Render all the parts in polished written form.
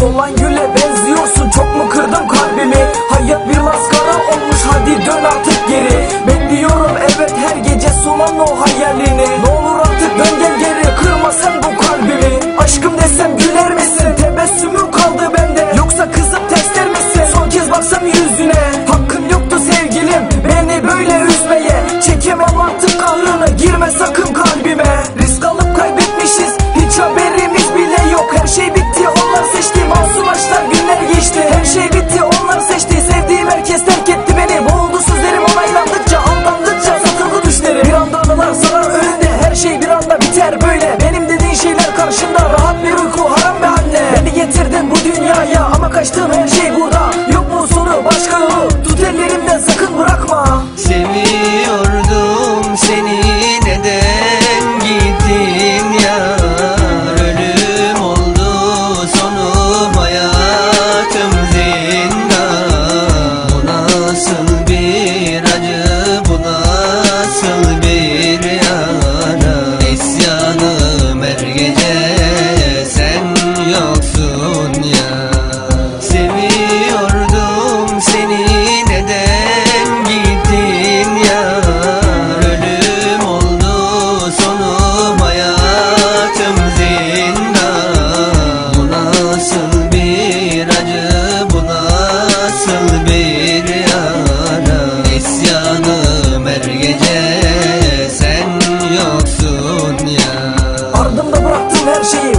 Solan güle benziyorsun, çok mu kırdım kalbimi? Hayat bir maskara olmuş, hadi dön artık geri. Ben diyorum evet her gece, solan o hayalini. Ne olur artık dön gel geri, kırma sen bu kalbimi. Aşkım desem güler misin? Tebessümüm kaldı bende, yoksa kızıp tersler misin? Son kez baksam yüzüne, hakkım yoktu sevgilim beni böyle üzmeye. Çekemem artık kahrını, girme sakın kalbime. Risk alıp kaybetmişiz, hiç haberimiz bile yok. Her şey bitti, onlar seçti, masum aşklar günler geçti. Her şey bitti, onlar seçti, sevdiğim herkes terk etti beni. Boğuldu sözlerim, onaylandıkça, aldandıkça satıldı düşlerim. Bir anda anılar sarar önünde, her şey bir anda biter böyle. Benim dediğin şeyler karşında, rahat bir uyku haram be anne. Beni getirdin bu dünyaya ama kaçtığım her şey burada. Yok mu sonu başka yolu, tut ellerimden sakın bırakma. Seviyordum seni, neden gittin ya?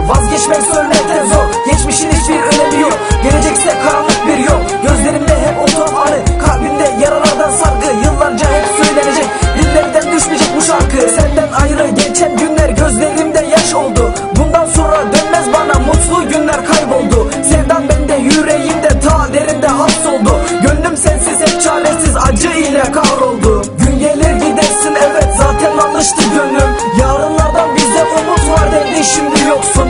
Vazgeçmek söylemekten zor, geçmişin hiçbir önemi yok. Gelecekse karanlık bir yol, gözlerimde hep oturan anı. Kalbimde yaralardan sargı, yıllarca hep söylenecek, dillerden düşmeyecek bu şarkı. Senden ayrı geçen günler gözlerimde yaş oldu. Bundan sonra dönmez bana mutlu günler, kayboldu. Sevdan bende, yüreğimde ta derinde hapsoldu. Gönlüm sensiz hep çaresiz, acı ile kahroldu. Gün gelir gidersin evet, zaten alıştı gönlüm. Yarınlardan bize umut var dedi, şimdi yoksun.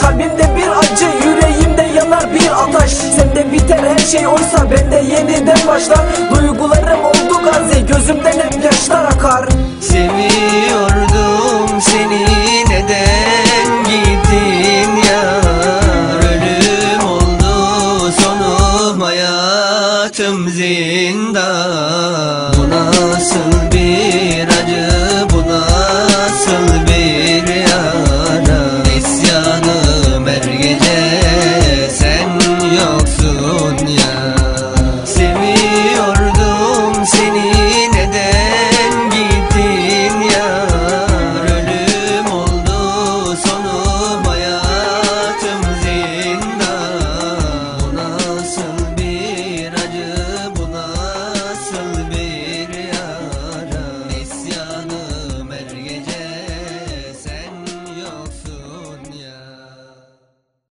Kalbimde bir acı, yüreğimde yanar bir ateş. Sende biter her şey oysa bende yeniden başlar. Duygularım oldu gazi, gözümden hep yaşlar akar. Seviyordum seni, neden gittin yar? Ölüm oldu sonum, hayatım zehir.